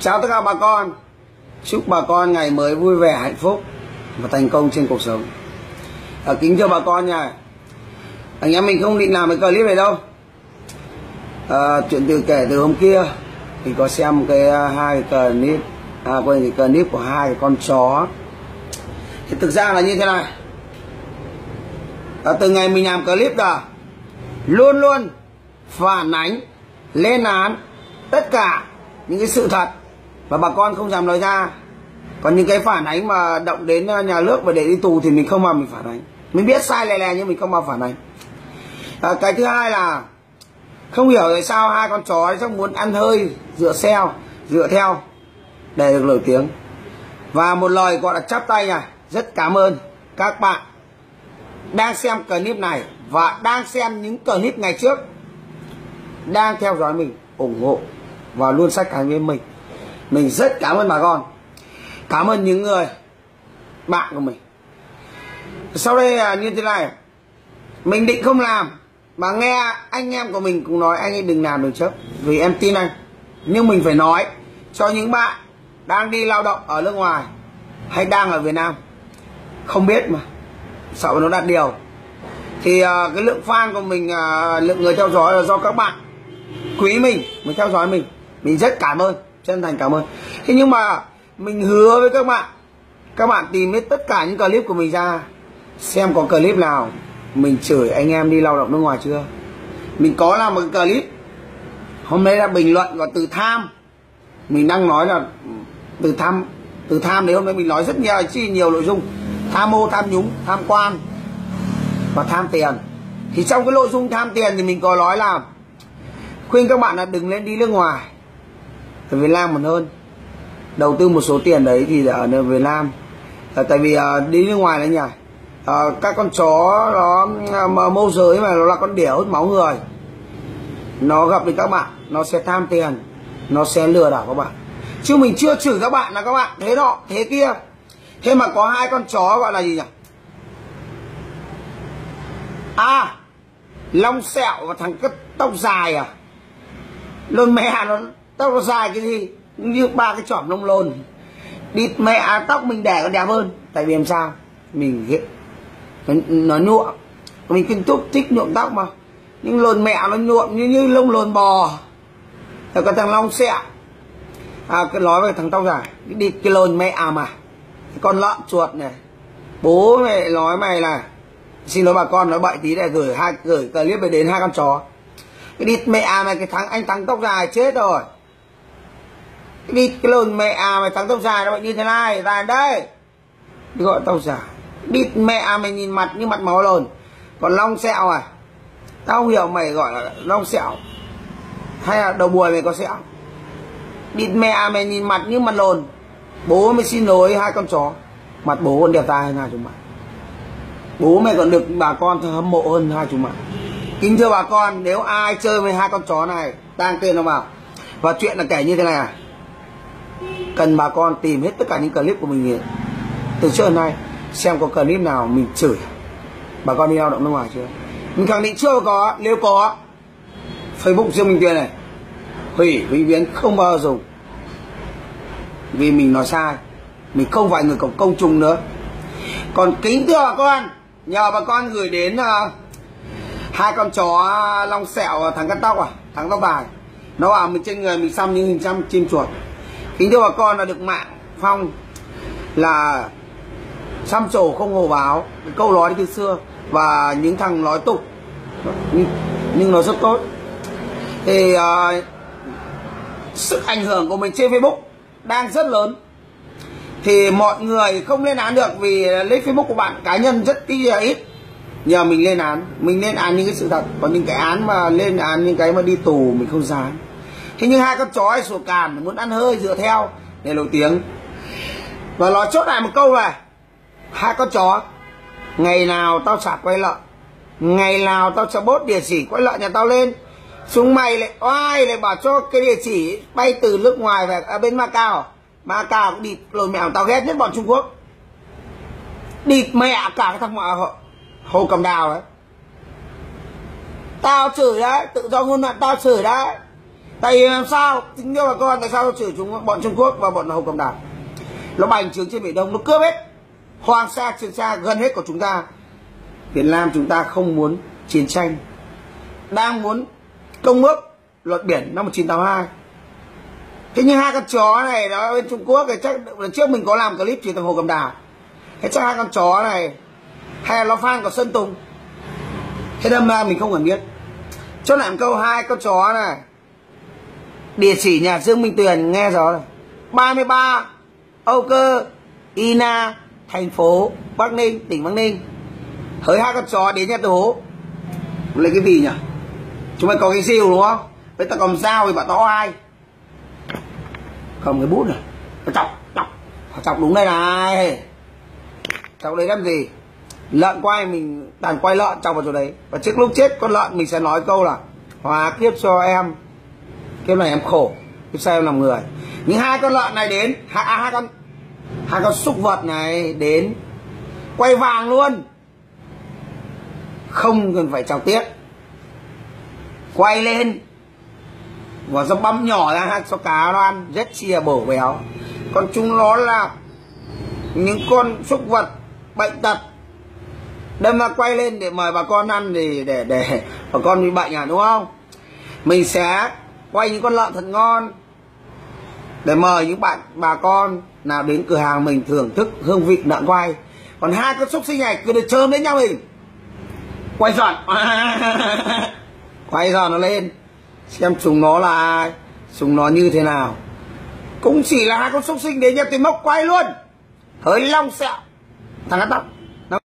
Chào tất cả bà con. Chúc bà con ngày mới vui vẻ, hạnh phúc và thành công trên cuộc sống. Kính chào bà con nha. Anh em mình không định làm cái clip này đâu. Chuyện từ kể từ hôm kia thì có xem cái clip của hai cái con chó. Thì thực ra là như thế này. Từ ngày mình làm clip đó, luôn luôn phản ánh, lên án tất cả những cái sự thật mà bà con không dám nói ra. Còn những cái phản ánh mà động đến nhà nước và để đi tù thì mình không mà mình phản ánh. Mình biết sai lè lè nhưng mình không mà phản ánh. Cái thứ hai là không hiểu tại sao hai con chó ấy rất muốn ăn hơi, dựa theo để được nổi tiếng. Và một lời gọi là chắp tay này, rất cảm ơn các bạn đang xem clip này và đang xem những clip ngày trước, đang theo dõi mình, ủng hộ và luôn sát cánh với mình. Mình rất cảm ơn bà con, cảm ơn những người bạn của mình. Sau đây là như thế này, mình định không làm mà nghe anh em của mình cũng nói anh ấy đừng làm, đừng chấp, vì em tin anh. Nhưng mình phải nói cho những bạn đang đi lao động ở nước ngoài hay đang ở Việt Nam không biết mà sợ nó đạt điều, thì cái lượng fan của mình, lượng người theo dõi là do các bạn quý mình theo dõi mình rất cảm ơn, chân thành cảm ơn. Thế nhưng mà mình hứa với các bạn tìm hết tất cả những clip của mình ra, xem có clip nào mình chửi anh em đi lao động nước ngoài chưa. Mình có làm một cái clip hôm nay là bình luận và từ tham, mình đang nói là từ tham đấy. Hôm nay mình nói rất nhiều nội dung tham ô, tham nhũng, tham quan và tham tiền. Thì trong cái nội dung tham tiền thì mình có nói là khuyên các bạn là đừng nên đi nước ngoài, ở Việt Nam còn hơn, đầu tư một số tiền đấy thì ở Việt Nam. Tại vì đi nước ngoài đấy nhỉ, các con chó nó môi giới mà, nó là con đỉa hút máu người, nó gặp được các bạn nó sẽ tham tiền, nó sẽ lừa đảo các bạn. Chứ mình chưa chửi các bạn là các bạn thế nọ thế kia. Thế mà có hai con chó gọi là gì nhỉ, Long Sẹo và thằng tóc dài à, lôn mẹ nó, tóc nó dài cái gì như ba cái chỏm lông lồn, địt mẹ tóc mình để nó đẹp hơn. Tại vì làm sao mình ghét nó nhuộm, mình kinh túc thích nhuộm tóc mà, nhưng lồn mẹ nó nhuộm như lông lồn bò. Rồi còn thằng Long Sẹo, cứ nói về thằng tóc dài đi cái lồn mẹ mà con lợn chuột này, bố mày nói mày là, xin lỗi bà con nói bậy tí này, gửi clip về đến hai con chó. Cái địt mẹ mày, cái thằng tóc dài chết rồi. Cái địt cái lồn mẹ mày, thằng tóc dài nó bệnh như thế này, dài đây. Đi gọi tóc dài. Địt mẹ mày nhìn mặt như mặt máu lồn. Còn Long Sẹo à, tao không hiểu mày gọi là Long Sẹo hay là đầu buồi mày có sẹo. Địt mẹ mày nhìn mặt như mặt lồn. Bố mày xin lỗi hai con chó. Mặt bố còn đẹp tai hơn hai chúng mày. Bố mày còn được bà con hâm mộ hơn hai chúng mày. Kính thưa bà con, nếu ai chơi với hai con chó này, tang tên nó vào. Và chuyện là kể như thế này à, cần bà con tìm hết tất cả những clip của mình từ trước đến nay, xem có clip nào mình chửi bà con đi lao động nước ngoài chưa. Mình khẳng định chưa có, nếu có Facebook riêng mình tuyên này hủy vĩnh viễn, không bao giờ dùng. Vì mình nói sai, mình không phải người công chúng nữa. Còn kính thưa bà con, nhờ bà con gửi đến hai con chó Long Sẹo, thằng cắt tóc à, thằng tóc bài, nó bảo mình trên người mình xăm những hình xăm chim chuột. Kính thưa bà con, là được mạng phong là xăm trổ không hổ báo, cái câu nói từ xưa, và những thằng nói tục nhưng nó rất tốt. Thì sức ảnh hưởng của mình trên Facebook đang rất lớn, thì mọi người không lên án được vì lấy Facebook của bạn cá nhân rất ít. Nhờ mình lên án, những cái sự thật. Còn những cái án mà lên án, những cái mà đi tù mình không dám. Thế nhưng hai con chó ấy sủa càn, muốn ăn hơi dựa theo để nổi tiếng. Và nó chốt lại một câu này, hai con chó: ngày nào tao chả quay lợn, ngày nào tao chả bốt địa chỉ quay lợn nhà tao lên, chúng mày lại oai lại bảo cho cái địa chỉ bay từ nước ngoài về bên Macau. Macau cũng địt lồn mẹ, tao ghét nhất bọn Trung Quốc, địt mẹ cả cái thằng họ Hồ Cầm Đào đấy. Tao chửi đấy, tự do ngôn luận tao chửi đấy. Tại sao tình yêu là con, tại sao nó chửi bọn Trung Quốc và bọn Hồng Cầm Đảo, nó bành trướng trên Biển Đông, nó cướp hết Hoàng Sa, Trường Sa, gần hết của chúng ta. Việt Nam chúng ta không muốn chiến tranh, đang muốn công ước luật biển năm 1982. Thế nhưng hai con chó này nó bên Trung Quốc thì chắc trước mình có làm clip chỉ thằng Hồ Cầm Đào. Thế chắc hai con chó này hay là nó fan của Sơn Tùng, thế đâm ra mình không cần biết. Cho làm câu hai con chó này địa chỉ nhà Dương Minh Tuyền nghe rõ này, 33 Âu Cơ, Ina, thành phố Bắc Ninh, tỉnh Bắc Ninh. Hỡi hai con chó đến nhà tố lấy cái gì nhỉ? Chúng mày có cái rìu đúng không? Với tao cầm dao thì bảo tao ai? Cầm cái bút này, chọc đúng đây này. Chọc đấy làm gì? Lợn quay mình đàn quay lợn chọc vào chỗ đấy. Và trước lúc chết con lợn mình sẽ nói câu là hóa kiếp cho em, kiếp này em khổ, kiếp sau em làm người. Nhưng hai con lợn này đến, hai con súc vật này đến, quay vàng luôn, không cần phải chào tiếc, quay lên và nó bấm nhỏ ra cho cá nó ăn, rất chia bổ béo. Còn chúng nó là những con súc vật bệnh tật, đâm ra quay lên để mời bà con ăn thì để bà con bị bệnh à, đúng không? Mình sẽ quay những con lợn thật ngon để mời những bạn bà con nào đến cửa hàng mình thưởng thức hương vị lợn quay. Còn hai con xúc sinh này cứ được chơm đến nhau mình quay giòn quay giòn nó lên xem chúng nó là ai, chúng nó như thế nào. Cũng chỉ là hai con xúc sinh đến nhập thì móc quay luôn. Hỡi Long Sẹo, thằng cắt tóc.